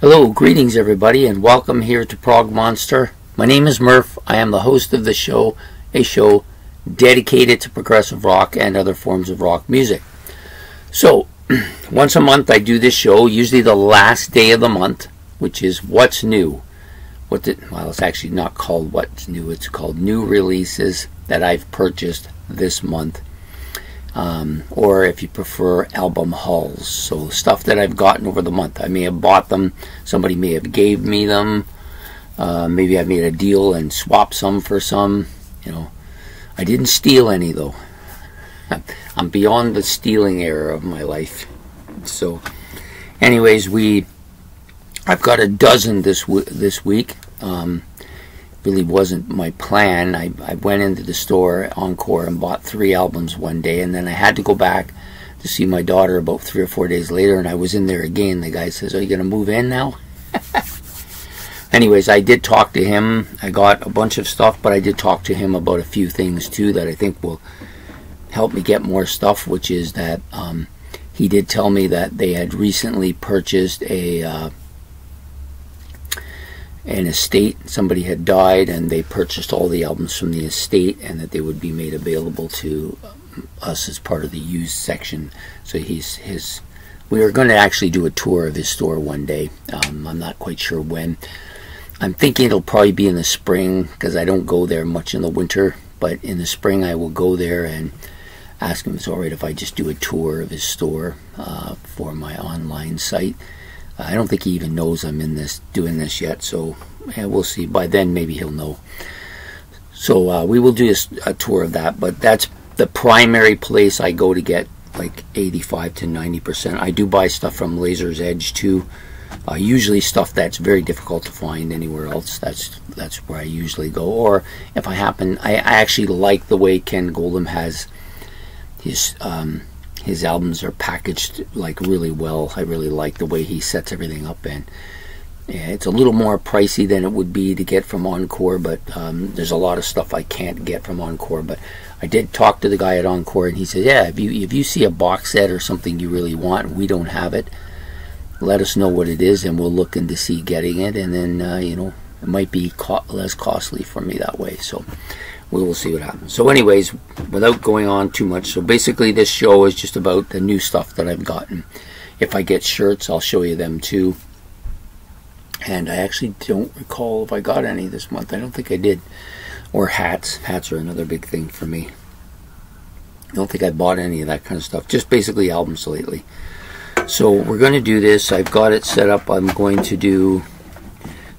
Hello, greetings everybody, and welcome here to Prog Monster. My name is Murph. I am the host of the show, a show dedicated to progressive rock and other forms of rock music. So, once a month I do this show, usually the last day of the month, which is What's New. Well, it's actually not called What's New, it's called New Releases that I've purchased this month. Or if you prefer, album hauls. So stuff that I've gotten over the month. I may have bought them. Somebody may have gave me them. Maybe I made a deal and swapped some for some. You know, I didn't steal any though. I'm beyond the stealing era of my life. So, anyways, I've got a dozen this week. Really wasn't my plan. I went into the store Encore and bought 3 albums one day, and then I had to go back to see my daughter about 3 or 4 days later, and I was in there again. The guy says, "Are you going to move in now?" Anyways, I did talk to him. I got a bunch of stuff, but I did talk to him about a few things too that I think will help me get more stuff, which is that he did tell me that they had recently purchased an estate. Somebody had died and they purchased all the albums from the estate, and that they would be made available to us as part of the used section. So we are going to actually do a tour of his store one day. I'm not quite sure when. I'm thinking it'll probably be in the spring, because I don't go there much in the winter, but in the spring I will go there and ask him if it's alright if I just do a tour of his store for my online site. I don't think he even knows I'm doing this yet, so yeah, we'll see. By then, maybe he'll know. So we will do a tour of that, but that's the primary place I go to get like 85 to 90%. I do buy stuff from Laser's Edge too, usually stuff that's very difficult to find anywhere else. That's where I usually go. Or if I happen, I actually like the way Ken Goldham has his albums are packaged like really well. I really like the way he sets everything up, and it's a little more pricey than it would be to get from Encore, but there's a lot of stuff I can't get from Encore. But I did talk to the guy at Encore, and he said, yeah, if you see a box set or something you really want and we don't have it, let us know what it is and we'll look into see getting it, and then you know, it might be less costly for me that way. So we will see what happens. So anyways, without going on too much, so basically this show is just about the new stuff that I've gotten. If I get shirts, I'll show you them too. And I actually don't recall if I got any this month. I don't think I did. Or hats. Hats are another big thing for me. I don't think I bought any of that kind of stuff. Just basically albums lately. So we're going to do this. I've got it set up. I'm going to do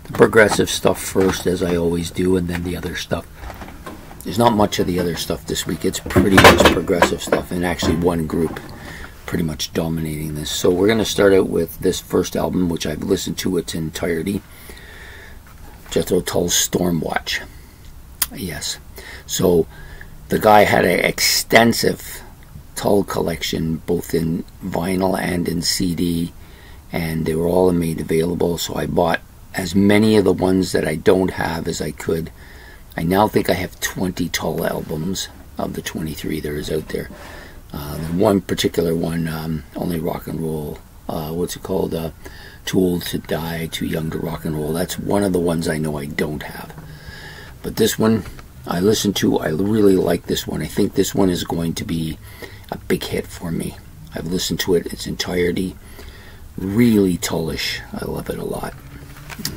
the progressive stuff first, as I always do, and then the other stuff. There's not much of the other stuff this week. It's pretty much progressive stuff, and actually one group pretty much dominating this. So we're going to start out with this first album, which I've listened to its entirety. Jethro Tull's Stormwatch. Yes. So the guy had an extensive Tull collection, both in vinyl and in CD, and they were all made available. So I bought as many of the ones that I don't have as I could. I now think I have 20 Tull albums of the 23 there is out there. One particular one, Only Rock and Roll, what's it called? Too Old to Die, Too Young to Rock and Roll. That's one of the ones I know I don't have. But this one I listened to. I really like this one. I think this one is going to be a big hit for me. I've listened to it its entirety. Really Tullish. I love it a lot.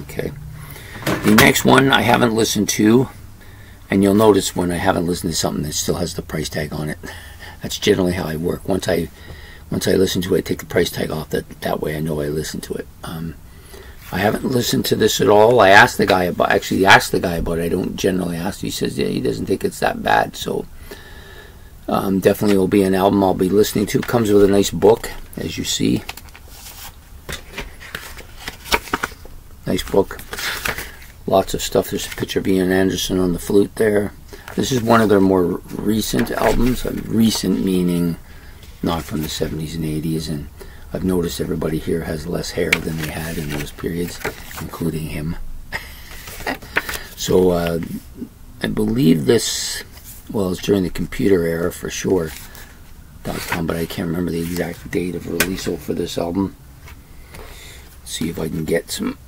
Okay. The next one I haven't listened to. And you'll notice when I haven't listened to something that still has the price tag on it. That's generally how I work. Once I listen to it, I take the price tag off. That way I know I listened to it. I haven't listened to this at all. I asked the guy about. Actually, asked the guy about it. I don't generally ask. He says, yeah, he doesn't think it's that bad. So definitely will be an album I'll be listening to. Comes with a nice book, as you see. Nice book. Lots of stuff. There's a picture of Ian Anderson on the flute there. This is one of their more recent albums. Recent meaning not from the 70s and 80s. And I've noticed everybody here has less hair than they had in those periods, including him. So I believe this, well, it's during the computer era for sure. .com, but I can't remember the exact date of release for this album. see if I can get some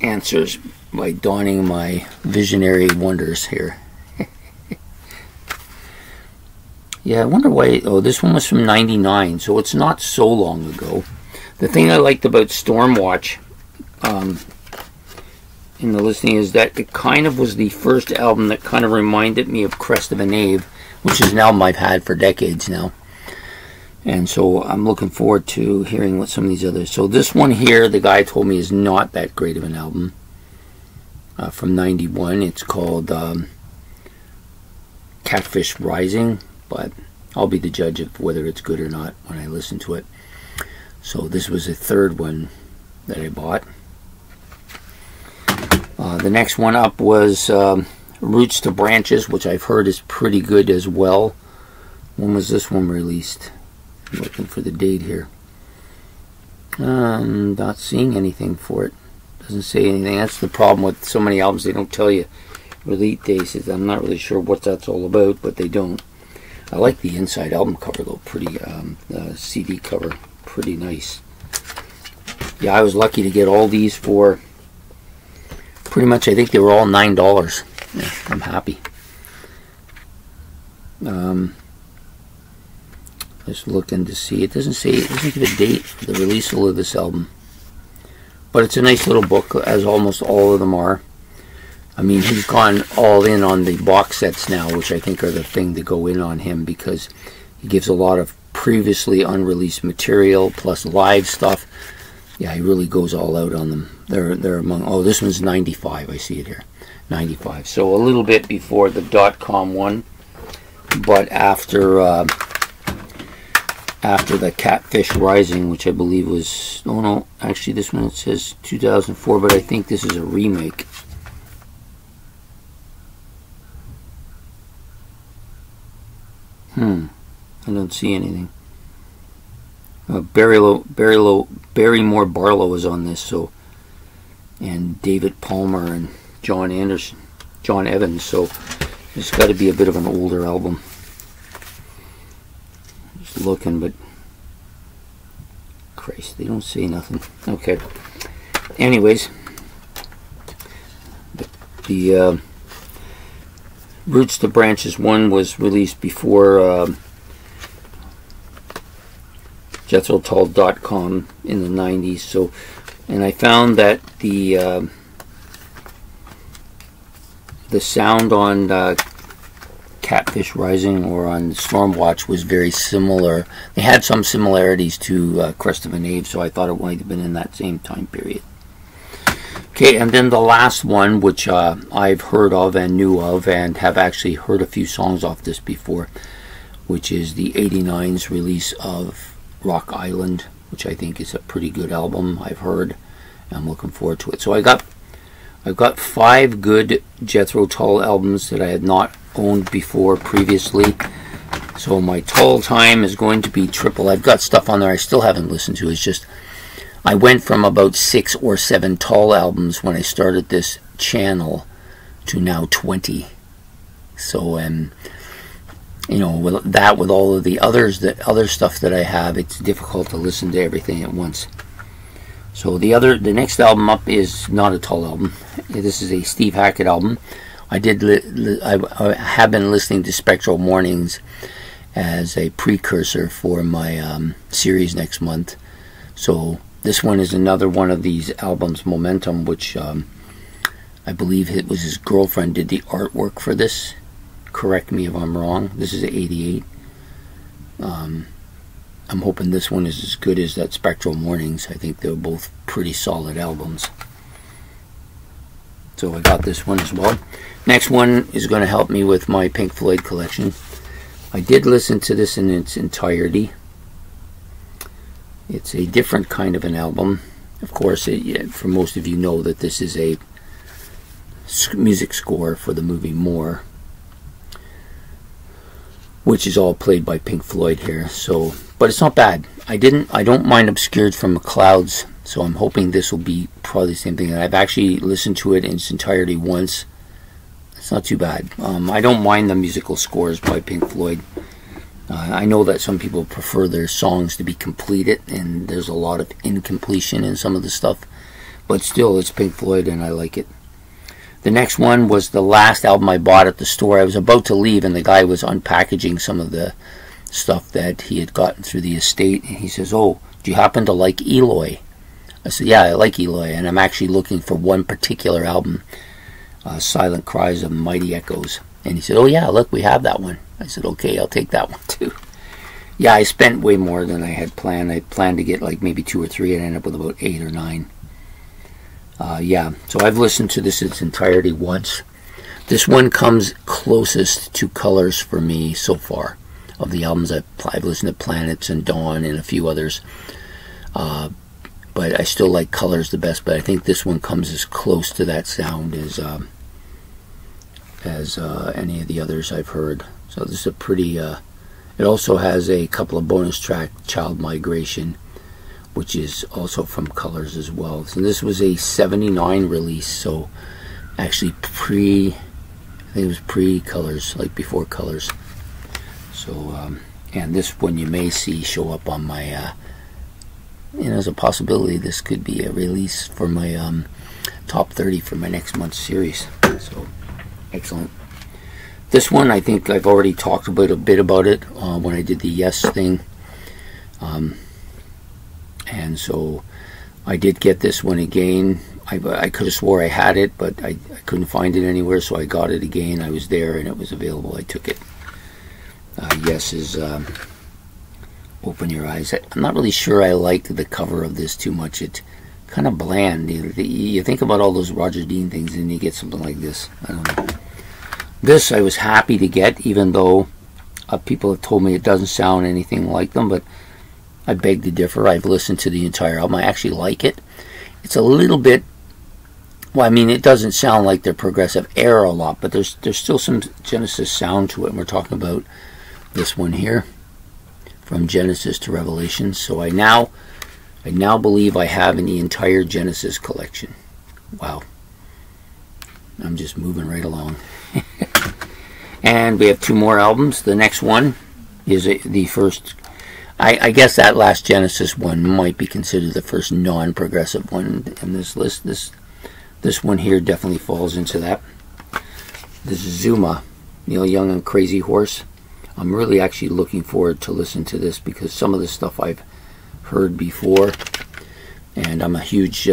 answers by donning my visionary wonders here. Yeah, I wonder why. Oh, this one was from '99, so it's not so long ago. The thing I liked about Stormwatch in the listening is that it kind of was the first album that kind of reminded me of Crest of a Knave, which is an album I've had for decades now. And so I'm looking forward to hearing what some of these others. So this one here, the guy told me, is not that great of an album. From '91, it's called Catfish Rising, but I'll be the judge of whether it's good or not when I listen to it. So this was the third one that I bought. The next one up was Roots to Branches, which I've heard is pretty good as well. When was this one released? I'm looking for the date here. Not seeing anything for it. Doesn't say anything. That's the problem with so many albums. They don't tell you release dates. I'm not really sure what that's all about, but they don't. I like the inside album cover though. Pretty CD cover. Pretty nice. Yeah, I was lucky to get all these for pretty much, I think they were all $9. Yeah, I'm happy. Just looking to see. It doesn't give a date for the release of this album. But it's a nice little book, as almost all of them are. I mean, he's gone all in on the box sets now, which I think are the thing to go in on him, because he gives a lot of previously unreleased material plus live stuff. Yeah, he really goes all out on them. They're among, oh, this one's 95, I see it here. 95. So a little bit before the .com one, but after after the Catfish Rising, which I believe was, oh no, actually this one, it says 2004, but I think this is a remake. I don't see anything. Barrymore Barlow is on this, so, and David Palmer and John Evans, so it's got to be a bit of an older album. Just looking, but Christ, they don't say nothing. Okay. Anyways, the Roots to Branches one was released before JethroTull.com in the 90s. So, and I found that the sound on Catfish Rising or on Stormwatch was very similar. They had some similarities to Crest of a Knave, so I thought it might have been in that same time period. Okay, and then the last one, which I've heard of and knew of and have actually heard a few songs off this before, which is the 89's release of Rock Island, which I think is a pretty good album. I've heard, and I'm looking forward to it. So I've got 5 good Jethro Tull albums that I had not owned before previously. So my Tull time is going to be triple. I've got stuff on there I still haven't listened to. It's just I went from about 6 or 7 Tull albums when I started this channel to now 20. So you know, with that, with all of the others, the other stuff that I have, it's difficult to listen to everything at once. So the next album up is not a Tull album. This is a Steve Hackett album. I have been listening to Spectral Mornings as a precursor for my series next month. So this one is another one of these albums, Momentum, which I believe it was his girlfriend did the artwork for this. Correct me if I'm wrong. This is 88. I'm hoping this one is as good as that Spectral Mornings. I think they're both pretty solid albums. So I got this one as well. Next one is going to help me with my Pink Floyd collection. I did listen to this in its entirety. It's a different kind of an album. Of course, for most of you know that this is a music score for the movie More, which is all played by Pink Floyd here. So, but it's not bad. I don't mind Obscured from the Clouds, so I'm hoping this will be probably the same thing. And I've actually listened to it in its entirety once. It's not too bad. I don't mind the musical scores by Pink Floyd. I know that some people prefer their songs to be completed, and there's a lot of incompletion in some of the stuff. but still, it's Pink Floyd and I like it. The next one was the last album I bought at the store. I was about to leave and the guy was unpackaging some of the stuff that he had gotten through the estate. And he says, "Oh, do you happen to like Eloy?" I said, "Yeah, I like Eloy, and I'm actually looking for one particular album, Silent Cries of Mighty Echoes." And he said, "Oh yeah, look, we have that one." I said, "Okay, I'll take that one too." Yeah, I spent way more than I had planned. I planned to get like maybe 2 or 3 and ended up with about 8 or 9. Yeah, so I've listened to this in its entirety once. This one comes closest to Colors for me so far. Of the albums I've listened to, Planets and Dawn and a few others. But I still like Colors the best, but I think this one comes as close to that sound as any of the others I've heard. So this is a pretty... it also has a couple of bonus track, Child Migration, which is also from Colors as well. So this was a 79 release, so actually I think it was pre-Colors, like before Colors. So, and this one you may see show up on my, there's a possibility this could be a release for my top 30 for my next month's series. So, excellent. This one, I think I've already talked a bit about it when I did the Yes thing. And so I did get this one again. I could have swore I had it, but I couldn't find it anywhere, so I got it again. I was there and it was available. I took it. Yes is Open Your Eyes. I'm not really sure I liked the cover of this too much. It's kind of bland. You think about all those Roger Dean things and you get something like this. I don't know. This I was happy to get, even though people have told me it doesn't sound anything like them, but I beg to differ. I've listened to the entire album. I actually like it. It's a little bit, well, I mean, it doesn't sound like their progressive era a lot, but there's still some Genesis sound to it, and we're talking about this one here, from Genesis to Revelation. So I now believe I have in the entire Genesis collection. Wow. I'm just moving right along. And we have 2 more albums. The next one is the first... I guess that last Genesis one might be considered the first non-progressive one in this list. This one here definitely falls into that. This is Zuma, Neil Young and Crazy Horse. I'm really actually looking forward to listen to this because some of the stuff I've heard before, and I'm a huge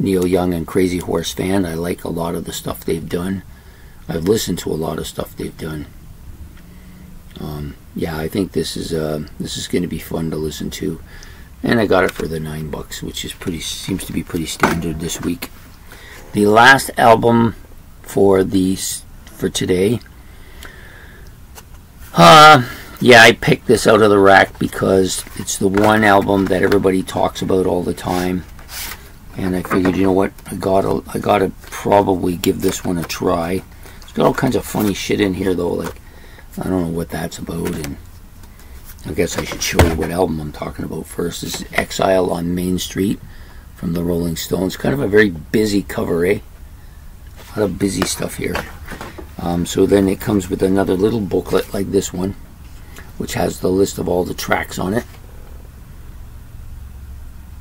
Neil Young and Crazy Horse fan. I like a lot of the stuff they've done. I've listened to a lot of stuff they've done. Yeah, I think this is going to be fun to listen to, and I got it for the $9, which is seems to be pretty standard this week. The last album for today. Yeah, I picked this out of the rack because it's the one album that everybody talks about all the time, and I figured, you know what, I gotta probably give this one a try. It's got all kinds of funny shit in here though, like I don't know what that's about, and I guess I should show you what album I'm talking about first. This is Exile on Main Street from the Rolling Stones. Kind of a very busy cover, eh? A lot of busy stuff here. So then it comes with another little booklet like this one, which has the list of all the tracks on it.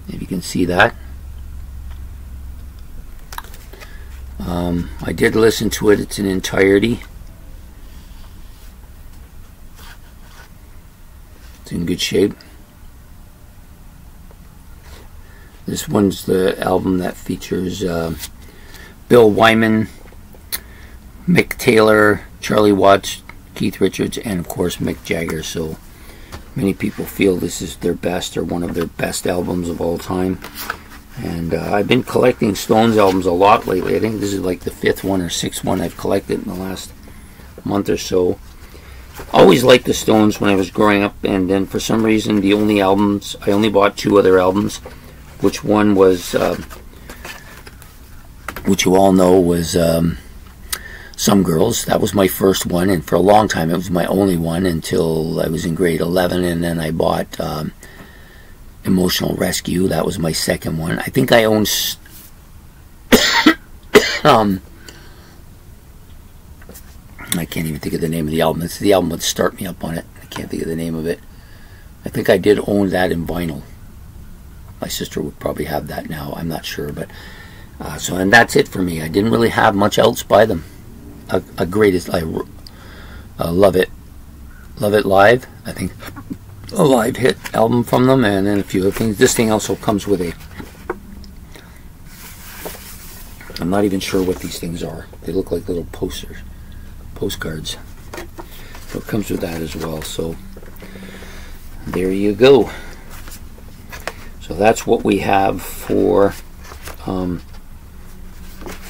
If you can see that. I did listen to it. It's in entirety. It's in good shape. This one's the album that features Bill Wyman, Mick Taylor, Charlie Watts, Keith Richards, and of course Mick Jagger. So many people feel this is their best or one of their best albums of all time. And I've been collecting Stones albums a lot lately. I think this is like the 5th one or 6th one I've collected in the last month or so. Always liked the Stones when I was growing up, and then for some reason I only bought 2 other albums, which one was which you all know was Some Girls. That was my first one, and for a long time it was my only one until I was in grade 11, and then I bought Emotional Rescue. That was my second one. I think I owned I can't even think of the name of the album. It's the album that Start Me Up on it. I can't think of the name of it. I think I did own that in vinyl. My sister would probably have that now, I'm not sure, but so, and that's it for me. I didn't really have much else by them. I love it. Love It Live, I think a live hit album from them, and then a few other things. This thing also comes with a, I'm not even sure what these things are. They look like little posters, postcards. So it comes with that as well. So there you go. So that's what we have for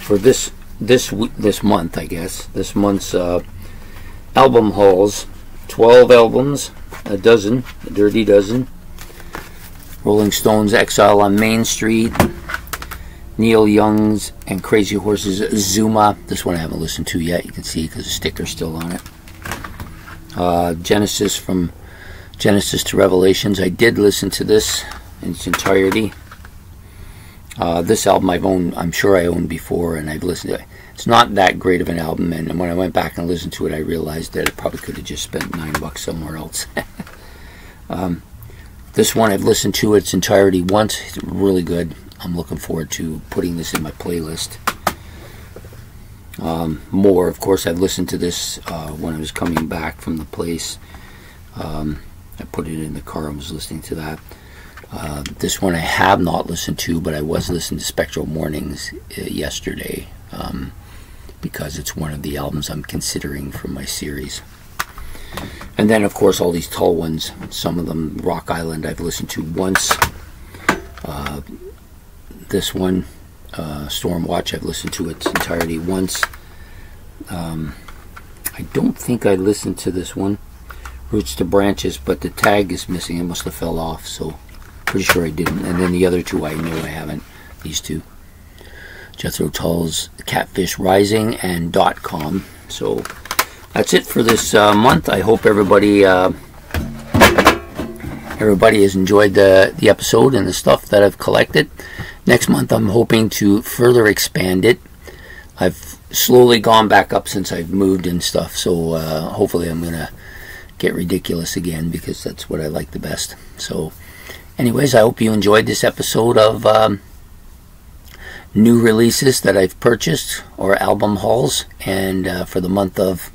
this month, I guess. This month's album hauls. 12 albums, a dozen, a dirty dozen. Rolling Stones, Exile on Main Street. Neil Young's and Crazy Horse's Zuma. This one I haven't listened to yet. You can see because the sticker's still on it. Genesis, from Genesis to Revelations. I did listen to this in its entirety. This album I've owned, I'm sure I owned before, and I've listened to it. It's not that great of an album, and when I went back and listened to it, I realized that I probably could have just spent $9 somewhere else. This one I've listened to its entirety once. It's really good. I'm looking forward to putting this in my playlist. More, of course, I've listened to this when I was coming back from the place. I put it in the car and was listening to that. This one I have not listened to, but I was listening to Spectral Mornings yesterday, because it's one of the albums I'm considering from my series. And then, of course, all these Tull ones, some of them. Rock Island I've listened to once. This one, Stormwatch, I've listened to its entirety once. I don't think I listened to this one, Roots to Branches, but the tag is missing. It must have fell off, so pretty sure I didn't. And then the other two I know I haven't. These two, Jethro Tull's Catfish Rising and .com. So that's it for this month. I hope everybody has enjoyed the episode and the stuff that I've collected. Next month I'm hoping to further expand it. I've slowly gone back up since I've moved and stuff, so hopefully I'm gonna get ridiculous again, because that's what I like the best. So anyways, I hope you enjoyed this episode of new releases that I've purchased, or album hauls, and for the month of,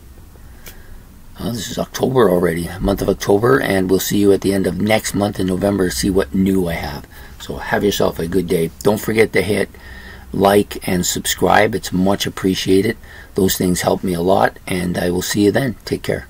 this is October already, month of October, and we'll see you at the end of next month in November to see what new I have. So have yourself a good day. Don't forget to hit like and subscribe. It's much appreciated. Those things help me a lot, and I will see you then. Take care.